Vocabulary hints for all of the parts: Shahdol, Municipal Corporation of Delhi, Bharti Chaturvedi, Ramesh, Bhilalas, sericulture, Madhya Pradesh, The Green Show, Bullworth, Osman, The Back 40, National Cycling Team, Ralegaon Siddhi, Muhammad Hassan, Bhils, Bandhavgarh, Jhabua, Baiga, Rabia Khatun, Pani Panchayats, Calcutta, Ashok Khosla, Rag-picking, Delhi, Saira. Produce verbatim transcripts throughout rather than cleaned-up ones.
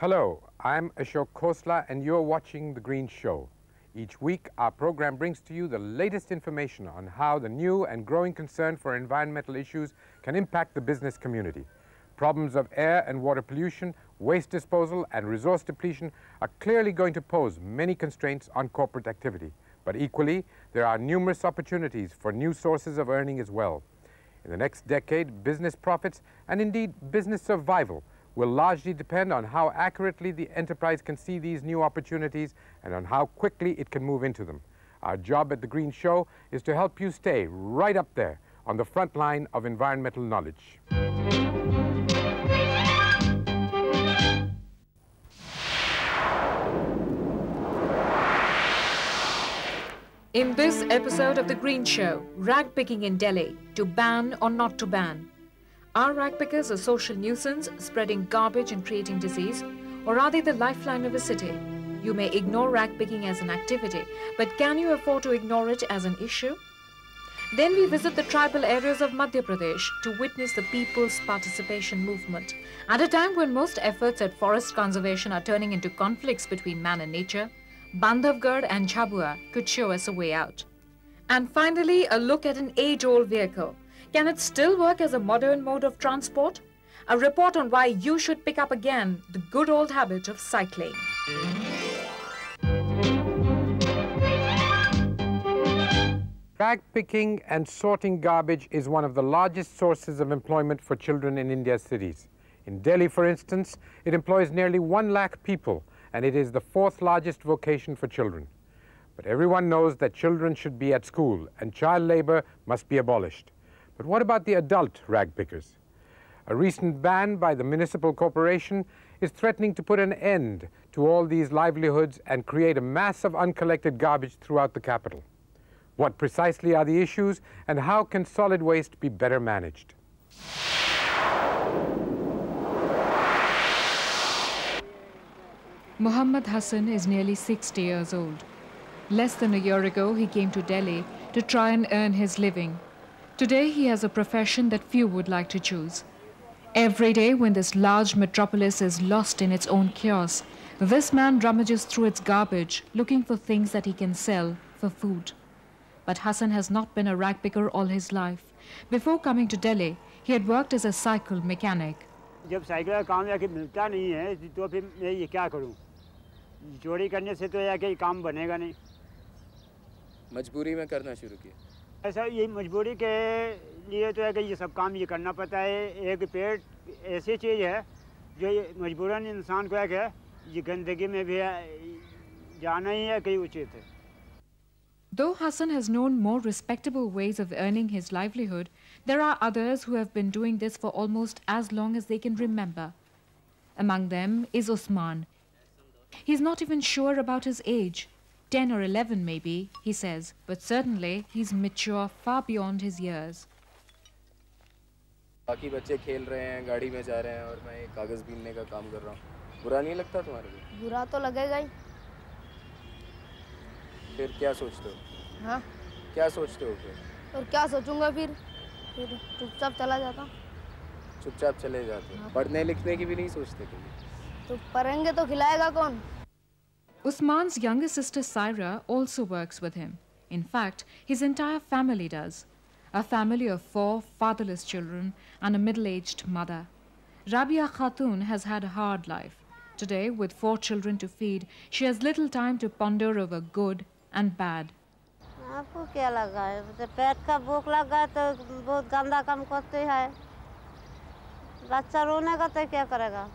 Hello, I'm Ashok Khosla and you're watching The Green Show. Each week, our program brings to you the latest information on how the new and growing concern for environmental issues can impact the business community. Problems of air and water pollution, waste disposal and resource depletion are clearly going to pose many constraints on corporate activity. But equally, there are numerous opportunities for new sources of earning as well. In the next decade, business profits and indeed business survival will largely depend on how accurately the enterprise can see these new opportunities and on how quickly it can move into them. Our job at The Green Show is to help you stay right up there on the front line of environmental knowledge. In this episode of The Green Show, rag picking in Delhi, to ban or not to ban. Are rag pickers a social nuisance, spreading garbage and creating disease, or are they the lifeline of a city? You may ignore rag picking as an activity, but can you afford to ignore it as an issue? Then we visit the tribal areas of Madhya Pradesh to witness the people's participation movement. At a time when most efforts at forest conservation are turning into conflicts between man and nature, Bandhavgarh and Jhabua could show us a way out. And finally, a look at an age-old vehicle. Can it still work as a modern mode of transport? A report on why you should pick up again the good old habit of cycling. Rag picking and sorting garbage is one of the largest sources of employment for children in India's cities. In Delhi, for instance, it employs nearly one lakh people and it is the fourth largest vocation for children. But everyone knows that children should be at school and child labor must be abolished. But what about the adult rag pickers? A recent ban by the Municipal Corporation is threatening to put an end to all these livelihoods and create a mass of uncollected garbage throughout the capital. What precisely are the issues and how can solid waste be better managed? Muhammad Hassan is nearly sixty years old. Less than a year ago, he came to Delhi to try and earn his living. Today, he has a profession that few would like to choose. Every day when this large metropolis is lost in its own chaos, this man rummages through its garbage, looking for things that he can sell for food. But Hassan has not been a rag picker all his life. Before coming to Delhi, he had worked as a cycle mechanic. ऐसा ये मजबूरी के लिए तो है कि ये सब काम ये करना पड़ता है। एक पेट ऐसी चीज़ है जो मजबूरन इंसान को है कि ये गंदगी में भी जाना ही है कहीं उचित है। Though Hassan has known more respectable ways of earning his livelihood, there are others who have been doing this for almost as long as they can remember. Among them is Osman. He's not even sure about his age. ten or eleven maybe, he says, but certainly he's mature far beyond his years. बाकी बच्चे खेल रहे हैं, गाड़ी में जा रहे हैं और मैं कागज बीनने का काम कर रहा हूँ। बुरा नहीं लगता तुम्हारे लिए? बुरा तो लगेगा ही। फिर क्या सोचते हो? हाँ? क्या सोचते हो फिर? और क्या सोचूंगा फिर? फिर चुपचाप चला जाता हूँ। चुपचाप चले जाते हो? पढ़ने लिखने की भी नहीं सोचते कभी? तो पढ़ेंगे तो खिलाएगा कौन? Usman's younger sister Saira also works with him. In fact, his entire family does. A family of four fatherless children and a middle-aged mother. Rabia Khatun has had a hard life. Today, with four children to feed, she has little time to ponder over good and bad. आपको क्या लगा है? तो पेट का भूख लगा तो बहुत गंदा काम करते हैं। बच्चा रोने का तो क्या करेगा?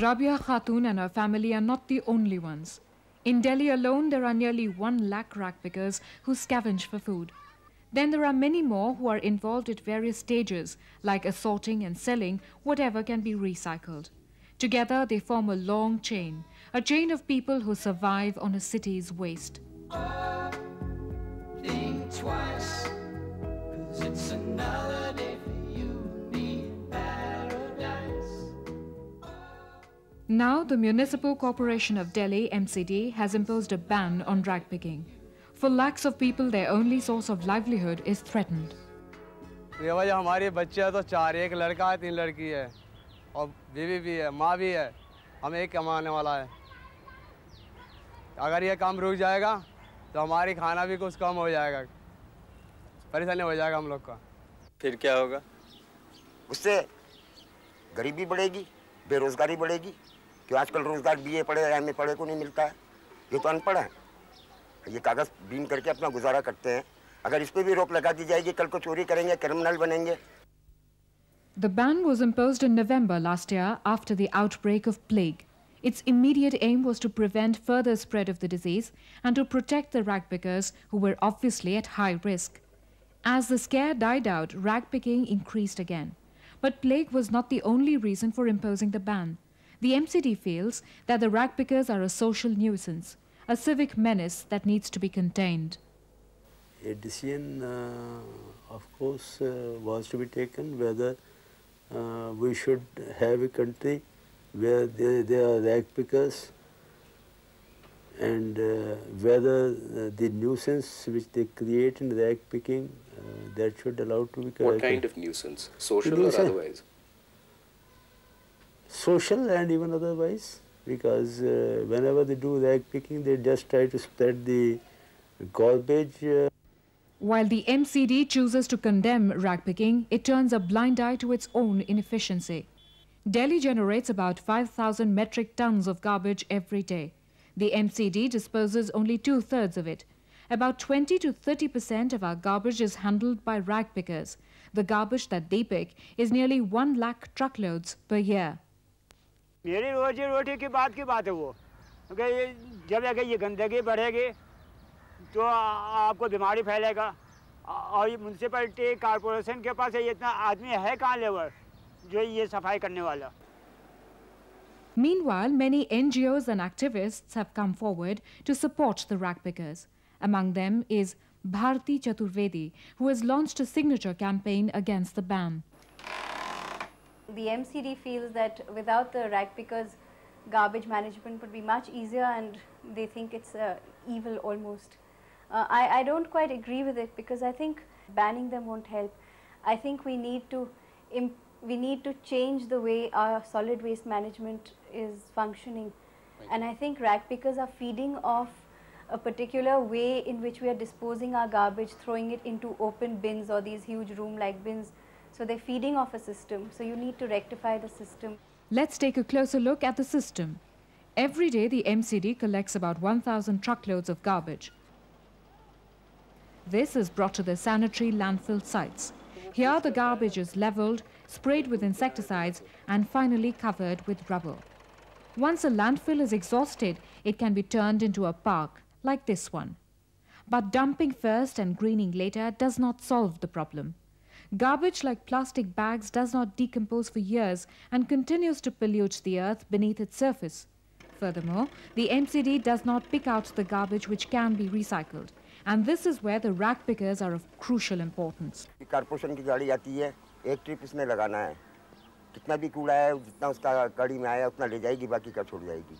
Rabia Khatun and her family are not the only ones. In Delhi alone, there are nearly one lakh rag pickers who scavenge for food. Then there are many more who are involved at various stages, like assorting and selling whatever can be recycled. Together, they form a long chain, a chain of people who survive on a city's waste. Oh, think twice, 'cause it's another day. Now, the Municipal Corporation of Delhi, M C D, has imposed a ban on rag picking. For lakhs of people, their only source of livelihood is threatened. देखो जो हमारे बच्चे हैं तो चार एक लड़का है तीन लड़की है और बीवी भी है माँ भी है हमें कमाने वाला है। अगर ये काम रुक जाएगा तो हमारी खाना भी कुछ कम हो जाएगा, परेशानी हो जाएगा हम लोग का। फिर क्या होगा? उससे गरीबी बढ़ेगी, बेरोजगारी बढ़ेगी, क्योंकि आजकल रोजगार बीए पढ़े एमए पढ़े को नहीं मिलता है। ये तो अनपढ़ है, ये कागज़ बीन करके अपना गुजारा करते हैं। अगर इस पे भी रोक लगा दी जाएगी, कल को चोरी करेंगे, क्रिमिनल बनेंगे। The ban was imposed in November last year after the outbreak of plague. Its immediate aim was to prevent further spread of the disease and to protect the rag pickers who were obviously at high risk. As the scare died out, rag picking increased again. But plague was not the only reason for imposing the ban. The M C D feels that the rag pickers are a social nuisance, a civic menace that needs to be contained. A decision, uh, of course, uh, was to be taken whether uh, we should have a country where they, they are rag pickers, and uh, whether uh, the nuisance which they create in rag picking, uh, that should allow to be corrected. What kind of nuisance? Social nuisance, or otherwise? Social and even otherwise, because uh, whenever they do rag picking, they just try to spread the garbage. Uh. While the M C D chooses to condemn rag picking, it turns a blind eye to its own inefficiency. Delhi generates about five thousand metric tons of garbage every day. The M C D disposes only two-thirds of it. About twenty to thirty percent of our garbage is handled by rag pickers. The garbage that they pick is nearly one lakh truckloads per year. मेरी रोजी रोटी की बात की बात है वो, क्योंकि जब अगर ये गंदगी बढ़ेगी तो आपको बीमारी फैलेगा। और ये म्युनिसिपैलिटी कॉर्पोरेशन के पास ये इतना आदमी है कहाँ लेवर जो ये सफाई करने वाला। Meanwhile, many N G Os and activists have come forward to support the rag pickers. Among them is Bharti Chaturvedi, who has launched a signature campaign against the ban. The M C D feels that without the rag pickers, garbage management would be much easier, and they think it's uh, evil almost. Uh, I, I don't quite agree with it, because I think banning them won't help. I think we need to imp we need to change the way our solid waste management is functioning. Right. And I think rag pickers are feeding off a particular way in which we are disposing our garbage, throwing it into open bins or these huge room-like bins. So they're feeding off a system. So you need to rectify the system. Let's take a closer look at the system. Every day, the M C D collects about one thousand truckloads of garbage. This is brought to the sanitary landfill sites. Here, the garbage is leveled, sprayed with insecticides, and finally covered with rubble. Once a landfill is exhausted, it can be turned into a park, like this one. But dumping first and greening later does not solve the problem. Garbage like plastic bags does not decompose for years and continues to pollute the earth beneath its surface. Furthermore, the M C D does not pick out the garbage which can be recycled. And this is where the rag pickers are of crucial importance. The corporation गाड़ी आती है, एक trip इसमें लगाना है, कितना भी कूड़ा है जितना उसका गाड़ी में आया उतना ले जाएगी, बाकी का छोड़ जाएगी।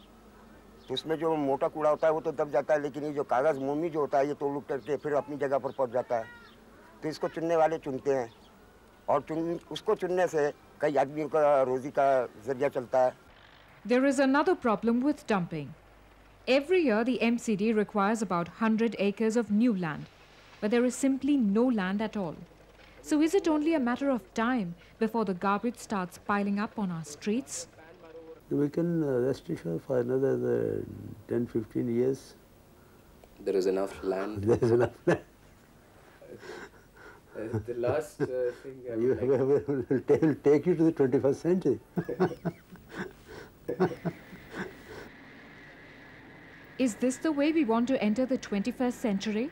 तो उसमें जो मोटा कूड़ा होता है वो तो दब जाता है, लेकिन ये जो कागज़ मोमी जो होता है ये तोड़ करके फिर अपनी जगह पर पहुँच जाता है। तो इसको चुनने वाले चुनते हैं, और चुन उसको चुनने से कई आदमियों का रोजी का जरिया चलता है। There is another problem with dumping. Every year, the M C D requires about one hundred acres of new land, but there is simply no land at all. So is it only a matter of time before the garbage starts piling up on our streets? We can uh, rest assured for another uh, ten to fifteen years. There is enough land. There is enough land. Uh, the last uh, thing I would you, like will to... take you to the twenty-first century. Is this the way we want to enter the twenty-first century?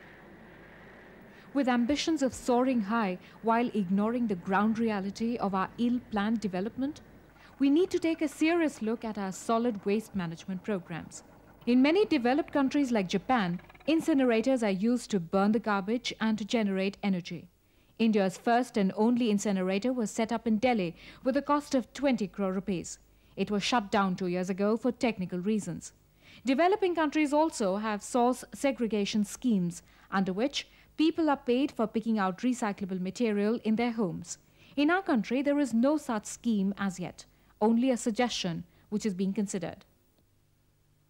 With ambitions of soaring high while ignoring the ground reality of our ill-planned development, we need to take a serious look at our solid waste management programs. In many developed countries like Japan, incinerators are used to burn the garbage and to generate energy. India's first and only incinerator was set up in Delhi with a cost of twenty crore rupees. It was shut down two years ago for technical reasons. Developing countries also have source segregation schemes, under which people are paid for picking out recyclable material in their homes. In our country, there is no such scheme as yet, only a suggestion which is being considered.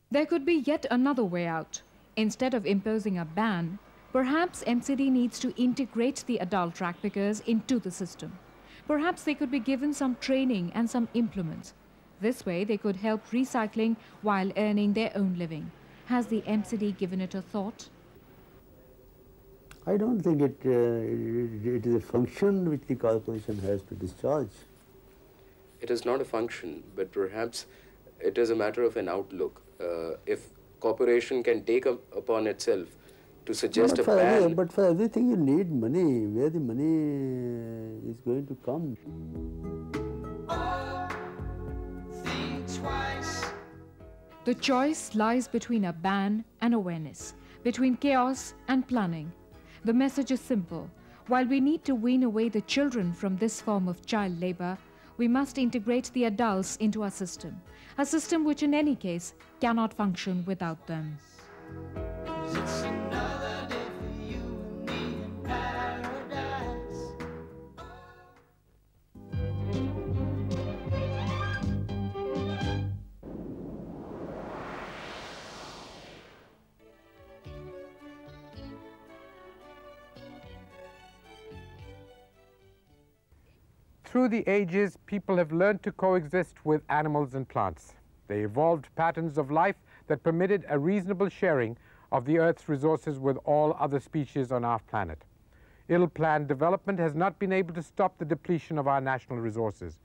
There could be yet another way out. Instead of imposing a ban, perhaps M C D needs to integrate the adult track pickers into the system. Perhaps they could be given some training and some implements. This way, they could help recycling while earning their own living. Has the M C D given it a thought? I don't think it, uh, it, it is a function which the corporation has to discharge. It is not a function, but perhaps it is a matter of an outlook. Uh, if corporation can take up upon itself to suggest a plan... Every, but for everything you need money, where the money is going to come. Oh, think twice. The choice lies between a ban and awareness, between chaos and planning. The message is simple. While we need to wean away the children from this form of child labor, we must integrate the adults into our system, a system which in any case cannot function without them. It's another day for you and me in paradise. Through the ages, people have learned to coexist with animals and plants. They evolved patterns of life that permitted a reasonable sharing of the Earth's resources with all other species on our planet. Ill-planned development has not been able to stop the depletion of our national resources.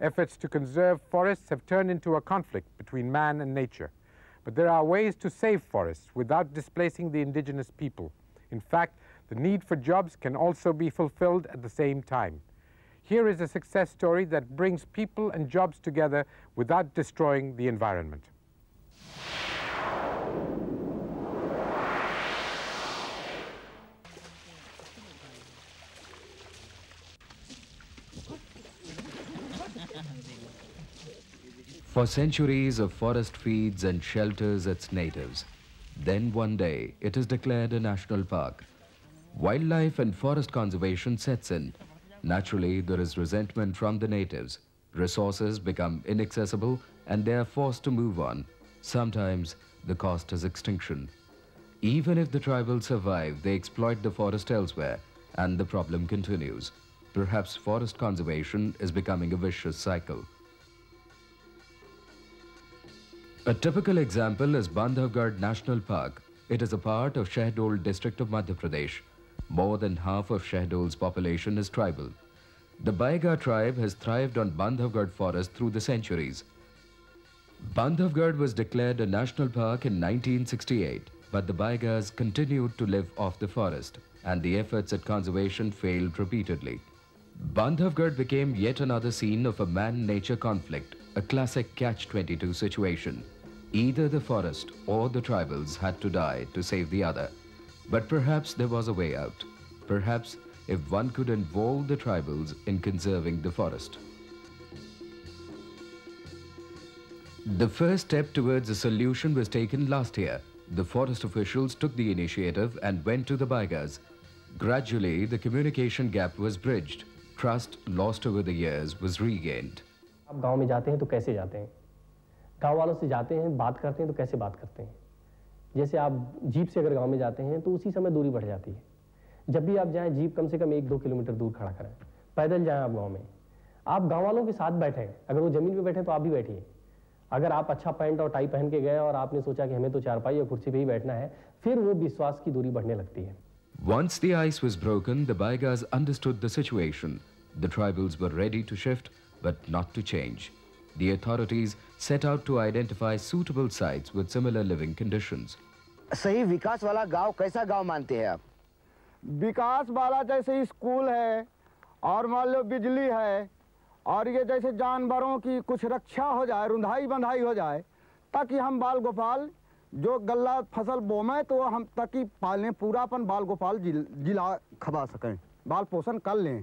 Efforts to conserve forests have turned into a conflict between man and nature. But there are ways to save forests without displacing the indigenous people. In fact, the need for jobs can also be fulfilled at the same time. Here is a success story that brings people and jobs together without destroying the environment. For centuries, a forest feeds and shelters its natives. Then one day, it is declared a national park. Wildlife and forest conservation sets in. Naturally, there is resentment from the natives. Resources become inaccessible and they are forced to move on. Sometimes, the cost is extinction. Even if the tribals survive, they exploit the forest elsewhere and the problem continues. Perhaps forest conservation is becoming a vicious cycle. A typical example is Bandhavgarh National Park. It is a part of Shahdol district of Madhya Pradesh. More than half of Shahdol's population is tribal. The Baiga tribe has thrived on Bandhavgarh forest through the centuries. Bandhavgarh was declared a national park in nineteen sixty-eight, but the Baigas continued to live off the forest, and the efforts at conservation failed repeatedly. Bandhavgarh became yet another scene of a man-nature conflict, a classic catch twenty-two situation. Either the forest or the tribals had to die to save the other. But perhaps there was a way out. Perhaps if one could involve the tribals in conserving the forest. The first step towards a solution was taken last year. The forest officials took the initiative and went to the Baigas. Gradually, the communication gap was bridged. Trust lost over the years was regained. आप गांव में जाते हैं तो कैसे जाते हैं? गांव वालों से जाते हैं, बात करते हैं तो कैसे बात करते हैं? जैसे आप जीप से अगर गांव में जाते हैं तो उसी समय दूरी बढ़ जाती है। जब भी आप जाएं जीप कम से कम एक दो किलोमीटर दूर खड़ा कराएं। पैदल जाएं आप गांव में। आप गांव वालों के साथ बैठें। अगर वो जमीन पे बैठे तो आप भी बैठिए। अगर आप अच्छा पैंट और टाई पहन के गए और आपने सोचा कि हमें तो चारपाई या कुर्सी पे ही बैठना है, फिर वो विश्वास की दूरी बढ़ने लगती है। Once the ice was broken, the Baigas understood the situation. The tribals were ready to shift, but not to change. The authorities set out to identify suitable sites with similar living conditions. सही विकास वाला गांव कैसा गांव मानते हैं आप? विकास वाला जैसे स्कूल है और मान लो बिजली है और ये जैसे जानवरों की कुछ रक्षा हो जाए, रुंधाई बंधाई हो जाए, ताकि हम बाल गोपाल जो गल्ला फसल बोमे तो हम ताकि पालने पूरा अपन बाल गोपाल जिला खबा सकें, बाल पोषण कर लें।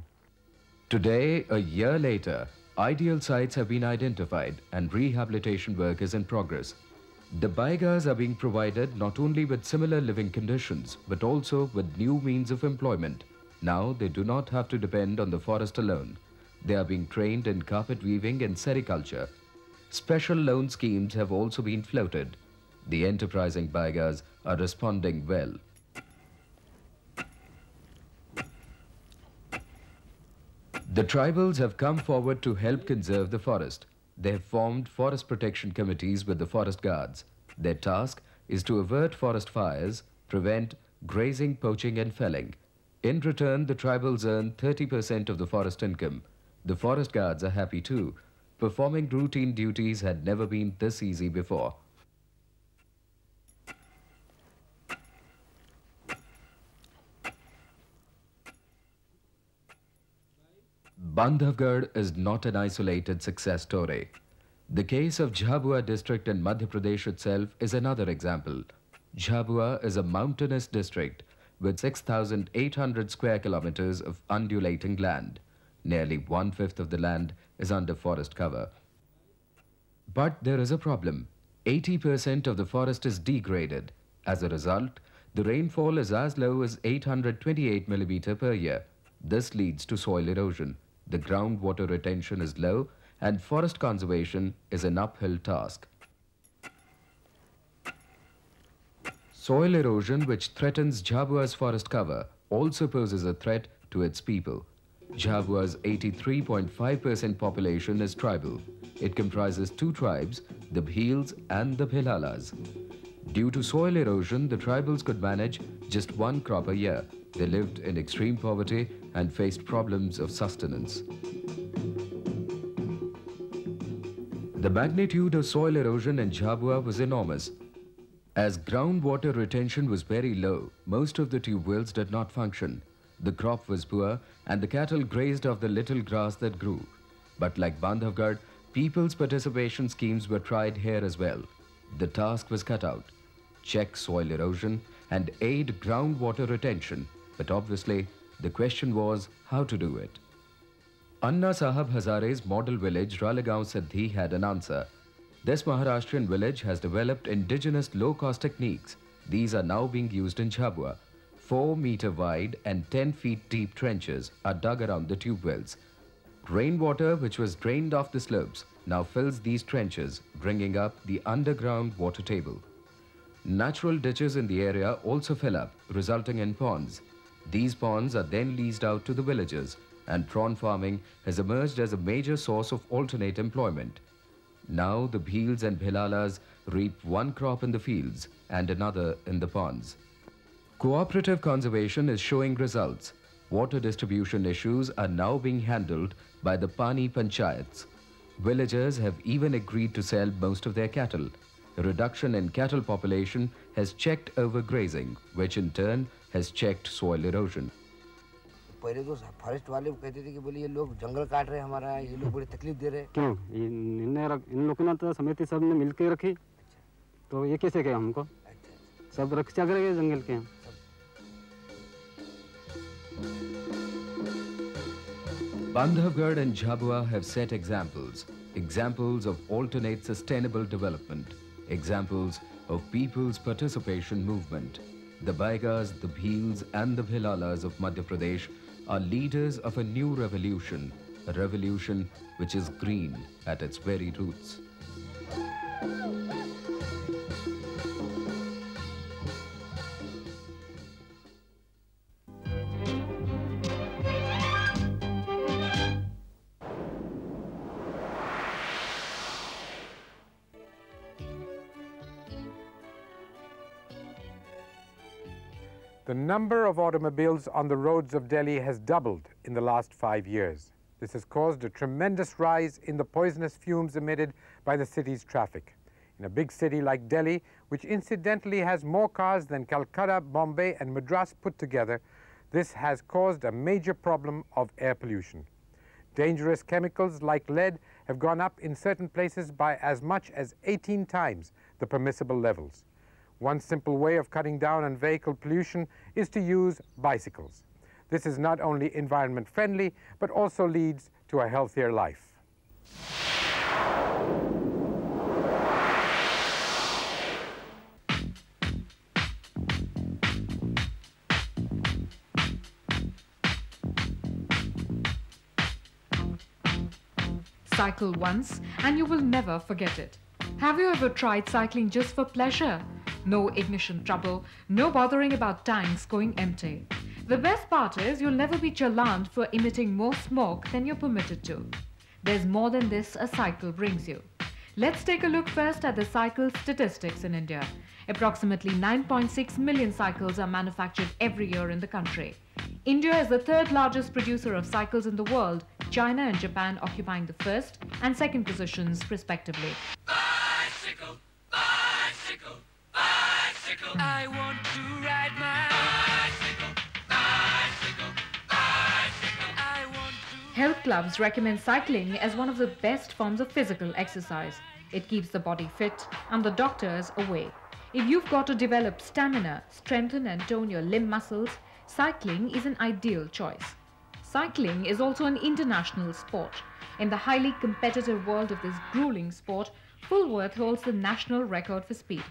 Today, a year later, ideal sites have been identified and rehabilitation work is in progress. The Baigas are being provided not only with similar living conditions, but also with new means of employment. Now they do not have to depend on the forest alone. They are being trained in carpet weaving and sericulture. Special loan schemes have also been floated. The enterprising Baigas are responding well. The tribals have come forward to help conserve the forest. They have formed forest protection committees with the forest guards. Their task is to avert forest fires, prevent grazing, poaching and felling. In return, the tribals earn thirty percent of the forest income. The forest guards are happy too. Performing routine duties had never been this easy before. Bandhavgarh is not an isolated success story. The case of Jhabua district in Madhya Pradesh itself is another example. Jhabua is a mountainous district with six thousand eight hundred square kilometers of undulating land. Nearly one-fifth of the land is under forest cover. But there is a problem. eighty percent of the forest is degraded. As a result, the rainfall is as low as eight hundred twenty-eight millimeters per year. This leads to soil erosion. The groundwater retention is low and forest conservation is an uphill task. Soil erosion, which threatens Jhabua's forest cover, also poses a threat to its people. Jhabua's eighty-three point five percent population is tribal. It comprises two tribes, the Bhils and the Bhilalas. Due to soil erosion, the tribals could manage just one crop a year. They lived in extreme poverty and faced problems of sustenance. The magnitude of soil erosion in Jhabua was enormous. As groundwater retention was very low, most of the tubules did not function. The crop was poor and the cattle grazed off the little grass that grew. But like Bandhavgarh, people's participation schemes were tried here as well. The task was cut out: check soil erosion and aid groundwater retention. But obviously, the question was how to do it. Anna Sahab Hazare's model village Ralegaon Siddhi had an answer. This Maharashtrian village has developed indigenous low-cost techniques. These are now being used in Jhabua. four meter wide and ten feet deep trenches are dug around the tube wells. Rainwater, which was drained off the slopes, now fills these trenches, bringing up the underground water table. Natural ditches in the area also fill up, resulting in ponds. These ponds are then leased out to the villagers, and prawn farming has emerged as a major source of alternate employment. Now the Bhils and Bhilalas reap one crop in the fields and another in the ponds. Cooperative conservation is showing results. Water distribution issues are now being handled by the Pani Panchayats. Villagers have even agreed to sell most of their cattle. A reduction in cattle population has checked overgrazing, which in turn has checked soil erosion. पहले तो forest वाले कहते थे कि बोले ये लोग जंगल काट रहे हैं हमारा, ये लोग बड़ी तकलीफ दे रहे हैं। क्यों? इनने इन लोगों ने तो समिति सब ने मिलके रखी, तो ये कैसे कहें हमको? सब रक्षा करेंगे जंगल के हम। Bandhavgarh and Jhabua have set examples, examples of alternate sustainable development, examples of people's participation movement. The Baigas, the Bhils and the Bhilalas of Madhya Pradesh are leaders of a new revolution, a revolution which is green at its very roots. The number of automobiles on the roads of Delhi has doubled in the last five years. This has caused a tremendous rise in the poisonous fumes emitted by the city's traffic. In a big city like Delhi, which incidentally has more cars than Calcutta, Bombay and Madras put together, this has caused a major problem of air pollution. Dangerous chemicals like lead have gone up in certain places by as much as eighteen times the permissible levels. One simple way of cutting down on vehicle pollution is to use bicycles. This is not only environment friendly, but also leads to a healthier life. Cycle once and you will never forget it. Have you ever tried cycling just for pleasure? No ignition trouble, no bothering about tanks going empty. The best part is you'll never be challaned for emitting more smoke than you're permitted to. There's more than this a cycle brings you. Let's take a look first at the cycle statistics in India. Approximately nine point six million cycles are manufactured every year in the country. India is the third largest producer of cycles in the world, China and Japan occupying the first and second positions respectively. Bicycle, bicycle, bicycle. I want to ride my bicycle, bicycle, bicycle. I want to... Health clubs recommend cycling as one of the best forms of physical exercise. It keeps the body fit and the doctors away. If you've got to develop stamina, strengthen and tone your limb muscles, cycling is an ideal choice. Cycling is also an international sport. In the highly competitive world of this grueling sport, Bullworth holds the national record for speed.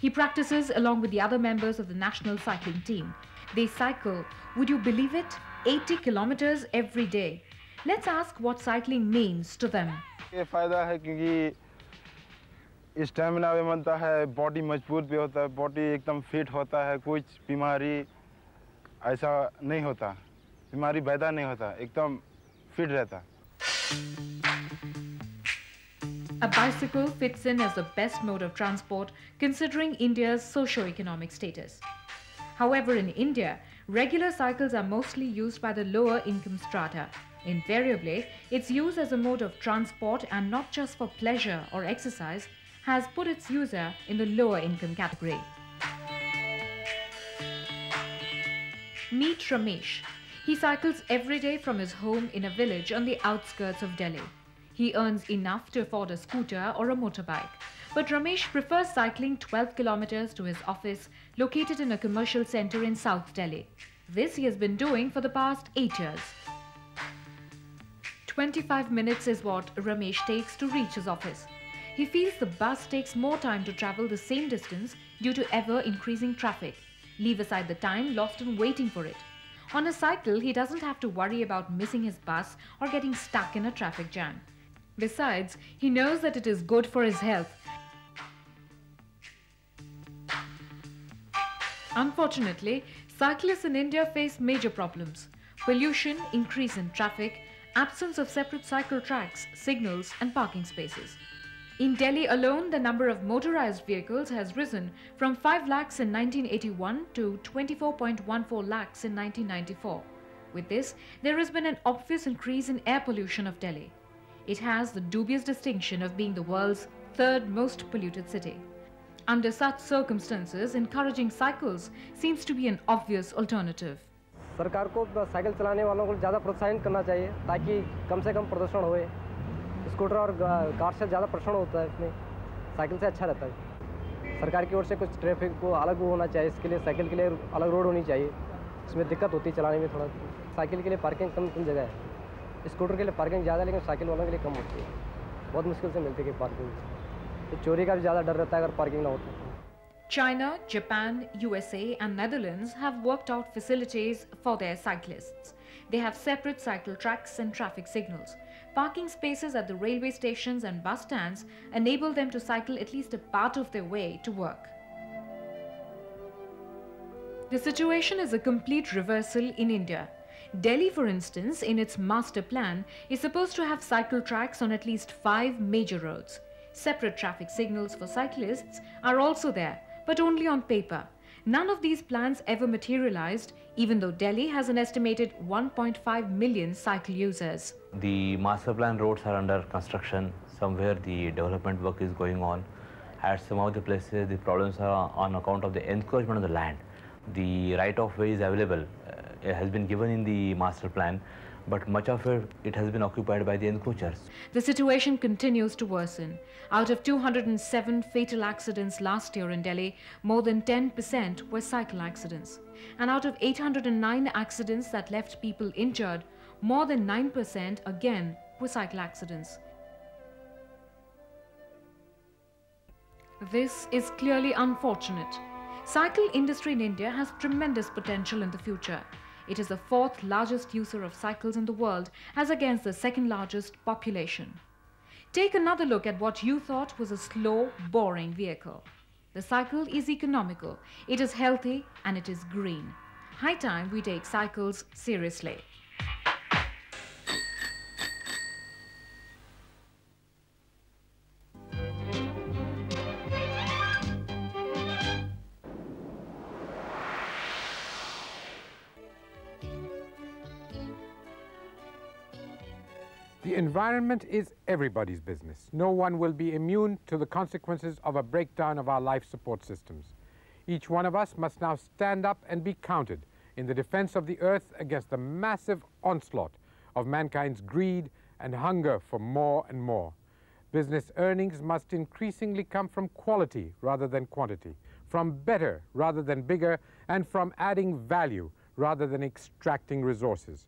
He practices along with the other members of the National Cycling Team. They cycle, would you believe it, eighty kilometers every day. Let's ask what cycling means to them. It benefits because stamina is built, body is strong, body is fit, no disease happens. बीमारी पैदा नहीं होता, एकदम fit रहता। A bicycle fits in as the best mode of transport considering India's socio-economic status. However, in India, regular cycles are mostly used by the lower income strata. Invariably, its use as a mode of transport and not just for pleasure or exercise has put its user in the lower income category. Meet Ramesh. He cycles every day from his home in a village on the outskirts of Delhi. He earns enough to afford a scooter or a motorbike. But Ramesh prefers cycling twelve kilometers to his office, located in a commercial centre in South Delhi. This he has been doing for the past eight years. twenty-five minutes is what Ramesh takes to reach his office. He feels the bus takes more time to travel the same distance due to ever-increasing traffic. Leave aside the time lost in waiting for it. On a cycle, he doesn't have to worry about missing his bus or getting stuck in a traffic jam. Besides, he knows that it is good for his health. Unfortunately, cyclists in India face major problems. Pollution, increase in traffic, absence of separate cycle tracks, signals and parking spaces. In Delhi alone, the number of motorized vehicles has risen from five lakhs in nineteen eighty-one to twenty-four point one four lakhs in nineteen ninety-four. With this, there has been an obvious increase in air pollution of Delhi. It has the dubious distinction of being the world's third most polluted city. Under such circumstances, encouraging cycles seems to be an obvious alternative. सरकार को cycle चलाने वालों को ज़्यादा प्रोत्साहित करना चाहिए ताकि कम से कम प्रदूषण होए। स्कूटर और कार से ज़्यादा प्रदूषण होता है इसमें, साइकिल से अच्छा रहता है। सरकार की ओर से कुछ ट्रैफिक को अलग होना चाहिए, इसके लिए साइकिल के लिए अलग रोड होनी चाहिए। इसमें दिक्कत होती है चलाने में थोड़ा। साइकिल के लिए पार्किंग कम कम जगह है, स्कूटर के लिए पार्किंग ज़्यादा है लेकिन साइकिल वालों के लिए कम होती है। बहुत मुश्किल से मिलती है पार्किंग, चोरी का भी ज़्यादा डर रहता है अगर पार्किंग ना हो तो। China, Japan, U S A and Netherlands have worked out facilities for their cyclists. They have separate cycle tracks and traffic signals. Parking spaces at the railway stations and bus stands enable them to cycle at least a part of their way to work. The situation is a complete reversal in India. Delhi, for instance, in its master plan, is supposed to have cycle tracks on at least five major roads. Separate traffic signals for cyclists are also there, but only on paper. None of these plans ever materialized, even though Delhi has an estimated one point five million cycle users. The master plan roads are under construction. Somewhere the development work is going on. At some of the places, the problems are on account of the encroachment of the land. The right-of-way is available. It has been given in the master plan, but much of it, it has been occupied by the encroachers. The situation continues to worsen. Out of two hundred seven fatal accidents last year in Delhi, more than ten percent were cycle accidents. And out of eight hundred nine accidents that left people injured, more than nine percent again were cycle accidents. This is clearly unfortunate. Cycle industry in India has tremendous potential in the future. It is the fourth largest user of cycles in the world, as against the second largest population. Take another look at what you thought was a slow, boring vehicle. The cycle is economical, it is healthy and it is green. High time we take cycles seriously. The environment is everybody's business. No one will be immune to the consequences of a breakdown of our life support systems. Each one of us must now stand up and be counted in the defense of the earth against the massive onslaught of mankind's greed and hunger for more and more. Business earnings must increasingly come from quality rather than quantity, from better rather than bigger, and from adding value rather than extracting resources.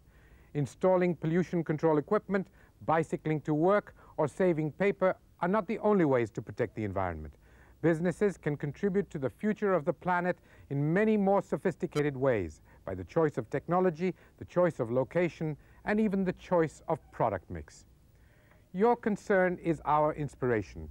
Installing pollution control equipment, bicycling to work, or saving paper are not the only ways to protect the environment. Businesses can contribute to the future of the planet in many more sophisticated ways, by the choice of technology, the choice of location, and even the choice of product mix. Your concern is our inspiration.